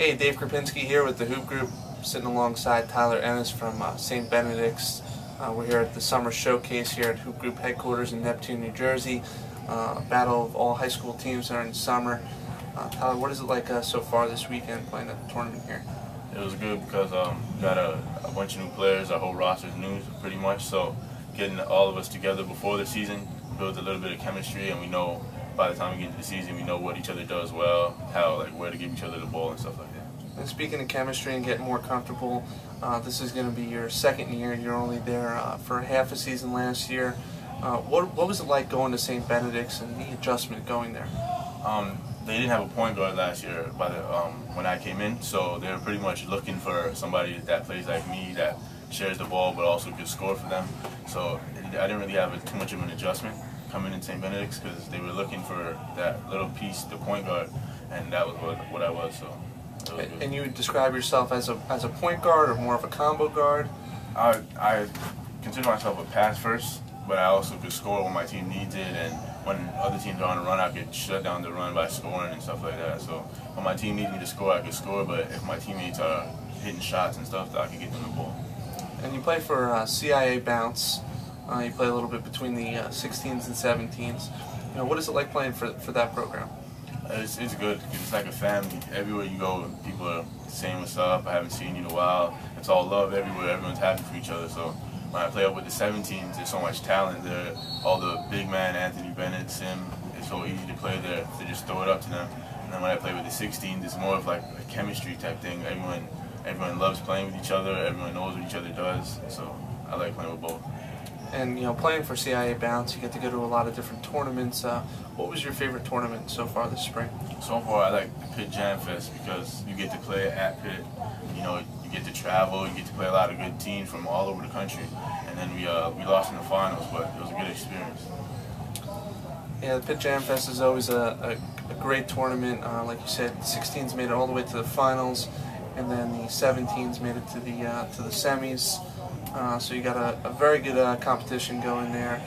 Hey, Dave Krupinski here with the Hoop Group, sitting alongside Tyler Ennis from St. Benedict's. We're here at the summer showcase here at Hoop Group headquarters in Neptune, New Jersey. Battle of all high school teams during the summer. Tyler, what is it like so far this weekend playing at the tournament here? It was good because we got a bunch of new players. Our whole roster is new, pretty much. So getting all of us together before the season builds a little bit of chemistry, and we know by the time we get into the season, we know what each other does well, how, like, where to give each other the ball and stuff like that. And speaking of chemistry and getting more comfortable, this is going to be your second year. You're only there for half a season last year. What was it like going to St. Benedict's and the adjustment going there? They didn't have a point guard last year by the when I came in, so they were pretty much looking for somebody that plays like me, that shares the ball but also could score for them. So I didn't really have too much of an adjustment coming in St. Benedict's because they were looking for that little piece, the point guard, and that was what I was. So. Was and you would describe yourself as a point guard or more of a combo guard? I consider myself a pass first, but I also could score when my team needs it, and when other teams are on the run, I could shut down the run by scoring and stuff like that. So when my team needs me to score, I could score, but if my teammates are hitting shots and stuff, I could get them the ball. And you play for CIA Bounce. You play a little bit between the 16s and 17s. You know, what is it like playing for that program? It's good. It's like a family. Everywhere you go, people are saying what's up. I haven't seen you in a while. It's all love everywhere. Everyone's happy for each other. So when I play up with the 17s, there's so much talent there. All the big man, Anthony Bennett, Sim. It's so easy to play there. They just throw it up to them. And then when I play with the 16s, it's more of like a chemistry type thing. Everyone loves playing with each other. Everyone knows what each other does. So I like playing with both. And, you know, playing for CIA Bounce, you get to go to a lot of different tournaments. What was your favorite tournament so far this spring? So far, I like the Pitt Jam Fest because you get to play at Pitt. You know, you get to travel, you get to play a lot of good teams from all over the country. And then we lost in the finals, but it was a good experience. Yeah, the Pitt Jam Fest is always a great tournament. Like you said, the 16s made it all the way to the finals, and then the 17s made it to the semis. So you got a very good competition going there.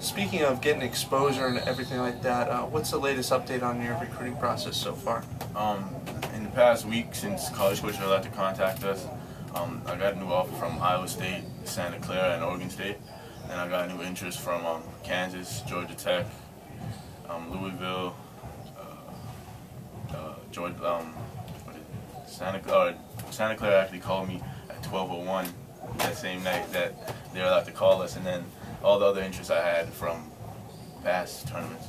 Speaking of getting exposure and everything like that, what's the latest update on your recruiting process so far? In the past week, since college coaches are allowed to contact us, I got a new offer from Iowa State, Santa Clara, and Oregon State. And I got a new interest from Kansas, Georgia Tech, Louisville, Santa Clara actually called me at 12:01. That same night that they were allowed to call us, and then all the other interests I had from past tournaments.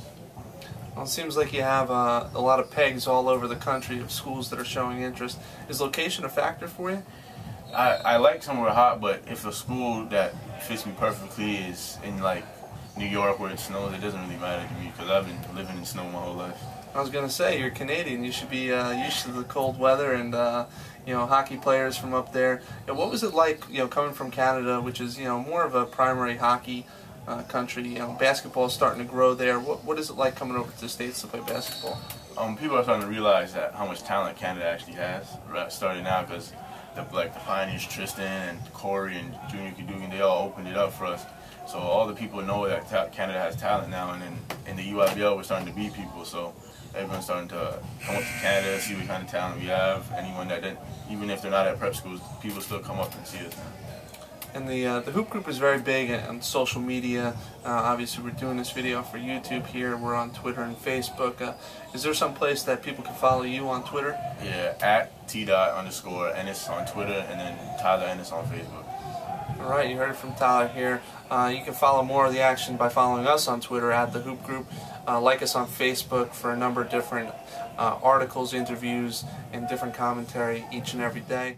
Well, it seems like you have a lot of pegs all over the country of schools that are showing interest. Is location a factor for you? I like somewhere hot, but if a school that fits me perfectly is in, like, New York where it snows, it doesn't really matter to me because I've been living in snow my whole life. I was gonna say, you're Canadian. You should be used to the cold weather and you know, hockey players from up there. And what was it like, you know, coming from Canada, which is, you know, more of a primary hockey country? You know, basketball is starting to grow there. What is it like coming over to the States to play basketball? People are starting to realize that how much talent Canada actually has. Starting now, because like the pioneers Tristan and Corey and Junior Kadoogan, they all opened it up for us. So all the people know that Canada has talent now, and then in the UIVL we're starting to beat people. So everyone's starting to come up to Canada, see what kind of talent we have. Anyone that didn't, even if they're not at prep schools, people still come up and see us now. And the Hoop Group is very big on social media. Obviously, we're doing this video for YouTube here. We're on Twitter and Facebook. Is there some place that people can follow you on Twitter? Yeah, at t._Ennis on Twitter, and then Tyler Ennis on Facebook. All right, you heard it from Tyler here. You can follow more of the action by following us on Twitter at The Hoop Group. Like us on Facebook for a number of different articles, interviews, and different commentary each and every day.